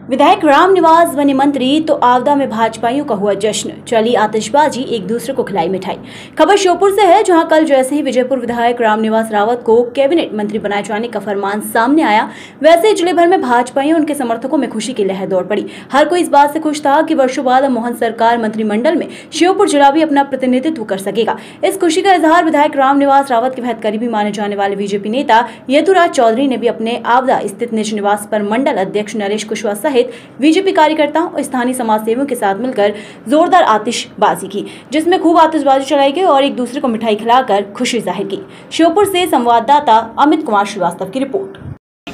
विधायक रामनिवास बने मंत्री तो आवदा में भाजपाइयों का हुआ जश्न, चली आतिशबाजी, एक दूसरे को खिलाई मिठाई। खबर श्योपुर से है, जहां कल जैसे ही विजयपुर विधायक रामनिवास रावत को कैबिनेट मंत्री बनाए जाने का फरमान सामने आया, वैसे ही जिले भर में भाजपाइयों उनके समर्थकों में खुशी की लहर दौड़ पड़ी। हर कोई इस बात से खुश था कि वर्षों बाद मोहन सरकार मंत्रिमंडल में श्योपुर जिला भी अपना प्रतिनिधित्व कर सकेगा। इस खुशी का इजहार विधायक रामनिवास रावत के बेहद करीबी माने जाने वाले बीजेपी नेता येतुराज चौधरी ने भी अपने आवदा स्थित निज निवास पर मंडल अध्यक्ष नरेश कुशवा बीजेपी कार्यकर्ताओं और स्थानीय समाजसेवियों के साथ मिलकर जोरदार आतिशबाजी की, जिसमें खूब आतिशबाजी चलाई गई और एक दूसरे को मिठाई खिलाकर खुशी जाहिर की। श्योपुर से संवाददाता अमित कुमार श्रीवास्तव की रिपोर्ट।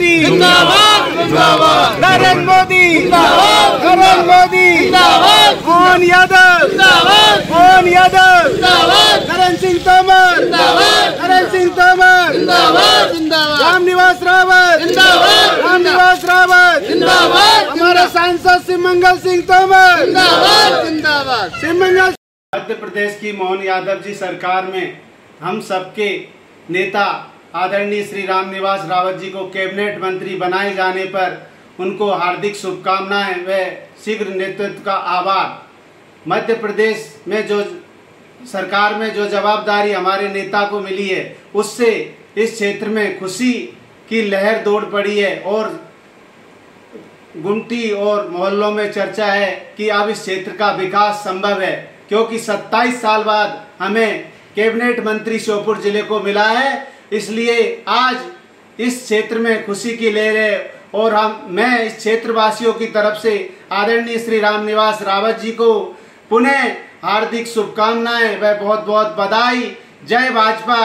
जिंदाबाद जिंदाबाद नरेंद्र मोदी जिंदाबाद नरेंद्र मोदी जिंदाबाद मोहन यादव जिंदाबाद मोहन यादव जिंदाबाद नरेश सिंह तोमर जिंदाबाद जिंदाबाद रामनिवास रावत जिंदाबाद रामनिवास रावत जिंदाबाद हमारे सांसद शिव मंगल सिंह तोमर जिंदाबाद जिंदाबाद शिव मंगल। मध्य प्रदेश की मोहन यादव जी सरकार में हम सबके नेता आदरणीय श्री रामनिवास रावत जी को कैबिनेट मंत्री बनाए जाने पर उनको हार्दिक शुभकामनाएं व शीघ्र नेतृत्व का आभार। मध्य प्रदेश में जो सरकार में जो जवाबदारी हमारे नेता को मिली है, उससे इस क्षेत्र में खुशी की लहर दौड़ पड़ी है और गुमटी और मोहल्लों में चर्चा है कि अब इस क्षेत्र का विकास संभव है, क्योंकि 27 साल बाद हमें कैबिनेट मंत्री श्योपुर जिले को मिला है। इसलिए आज इस क्षेत्र में खुशी की लहर है और मैं इस क्षेत्रवासियों की तरफ से आदरणीय श्री रामनिवास रावत जी को पुनः हार्दिक शुभकामनाएं व बहुत बहुत बधाई। जय भाजपा।